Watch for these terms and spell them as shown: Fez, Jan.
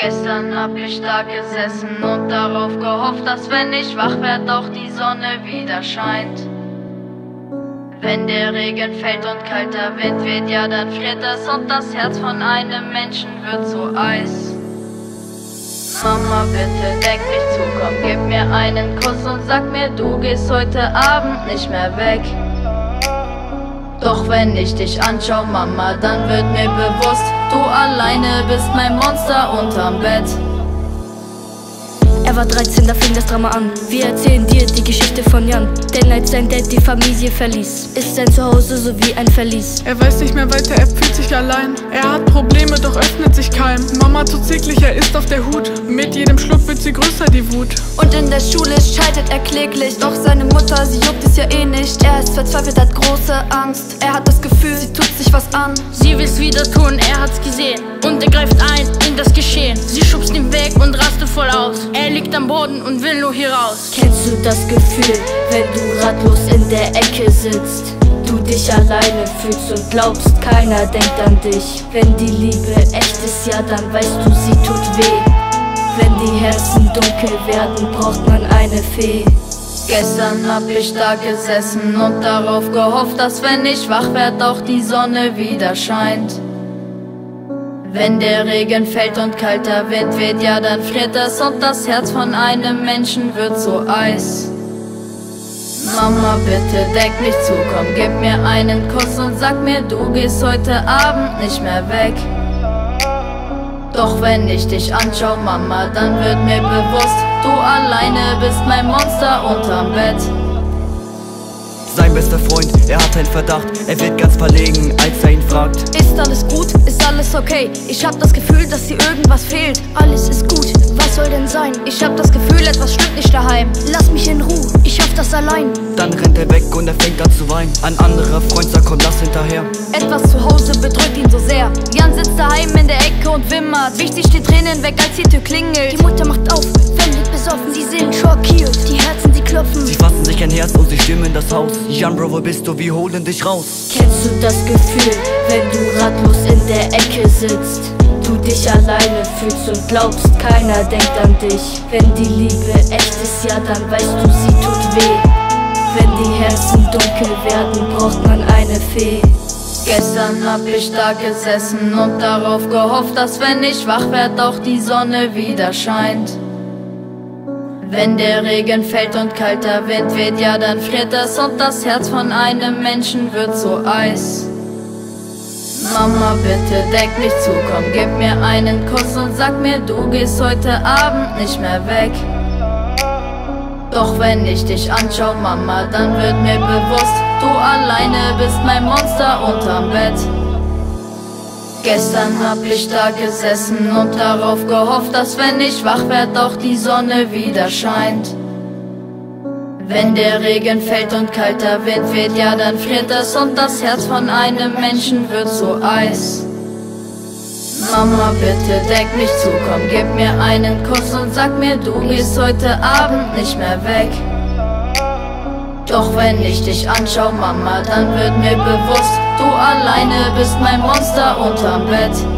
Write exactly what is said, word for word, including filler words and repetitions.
Gestern hab ich da gesessen und darauf gehofft, dass wenn ich wach werd, auch die Sonne wieder scheint. Wenn der Regen fällt und kalter Wind weht, ja dann friert es und das Herz von einem Menschen wird zu Eis. Mama, bitte deck mich zu, komm, gib mir einen Kuss und sag mir, du gehst heute Abend nicht mehr weg. Doch wenn ich dich anschau, Mama, dann wird mir bewusst, du alleine bist mein Monster unterm Bett. Er war dreizehn, da fing das Drama an. Wir erzählen dir die Geschichte von Jan, denn als sein Dad die Familie verließ, ist sein Zuhause so wie ein Verlies. Er weiß nicht mehr weiter, er fühlt sich allein. Er hat Probleme, doch öffnet sich keinem. Mama tut täglich, er ist auf der Hut. Mit jedem Schluck wird sie größer, die Wut. Und in der Schule scheitert er kläglich, doch seine Mutter, sie juckt es ja eh nicht. Er ist verzweifelt, hat große Angst. Er hat das Gefühl, sie tut sich was an. Sie will's wieder tun, er hat's gesehen und er greift ein in das Geschehen. Sie schubst ihn weg und rastet voll aus. Er liegt am Boden und will nur hier raus. Kennst du das Gefühl, wenn du ratlos in der Ecke sitzt, du dich alleine fühlst und glaubst, keiner denkt an dich? Wenn die Liebe echt ist, ja dann weißt du, sie tut weh. Wenn die Herzen dunkel werden, braucht man eine Fee. Gestern hab ich da gesessen und darauf gehofft, dass wenn ich wach werd, auch die Sonne wieder scheint. Wenn der Regen fällt und kalter Wind weht, ja dann friert es und das Herz von einem Menschen wird zu Eis. Mama, bitte deck mich zu, komm, gib mir einen Kuss und sag mir, du gehst heute Abend nicht mehr weg. Doch wenn ich dich anschau, Mama, dann wird mir bewusst, du alleine bist mein Monster unterm Bett. Sein bester Freund, er hat einen Verdacht, er wird ganz verlegen, als er ihn fragt. Ist alles gut? Ist alles okay? Ich hab das Gefühl, dass dir irgendwas fehlt. Alles ist gut, was soll denn sein? Ich hab das Gefühl, etwas stimmt nicht daheim. Lass mich in Ruhe, ich schaff das allein. Dann rennt er weg und er fängt an zu weinen. Ein anderer Freund sagt, komm, lass hinterher. Etwas zu Hause bedrückt ihn so sehr. Jan sitzt daheim in der Ecke und wimmert. Wichtig die Tränen weg, als die Tür klingelt. Die Mutter macht auf, Fan liegt besoffen. Sie sind schockiert, die Herzen, sie klopfen. Sie fassen sich ein Herz und sie stürmen das Haus. Jan, Bro, wo bist du? Wir holen dich raus. Kennst du das Gefühl, wenn du ratlos in der Ecke sitzt, du dich alleine fühlst und glaubst, keiner denkt an dich? Wenn die Liebe echt ist, ja dann weißt du, sie tut weh. Wenn die Herzen dunkel werden, braucht man eine Fee. Gestern hab ich da gesessen und darauf gehofft, dass wenn ich wach werd, auch die Sonne wieder scheint. Wenn der Regen fällt und kalter Wind weht, ja dann friert es und das Herz von einem Menschen wird zu Eis. Mama, bitte deck mich zu, komm, gib mir einen Kuss und sag mir, du gehst heute Abend nicht mehr weg. Doch wenn ich dich anschau, Mama, dann wird mir bewusst, du alleine bist mein Monster unterm Bett. Gestern hab ich da gesessen und darauf gehofft, dass wenn ich wach werd, auch die Sonne wieder scheint. Wenn der Regen fällt und kalter Wind weht, ja dann friert es und das Herz von einem Menschen wird zu Eis. Mama, bitte deck mich zu, komm, gib mir einen Kuss und sag mir, du gehst heute Abend nicht mehr weg. Doch wenn ich dich anschau, Mama, dann wird mir bewusst, du alleine bist mein Monster unterm Bett.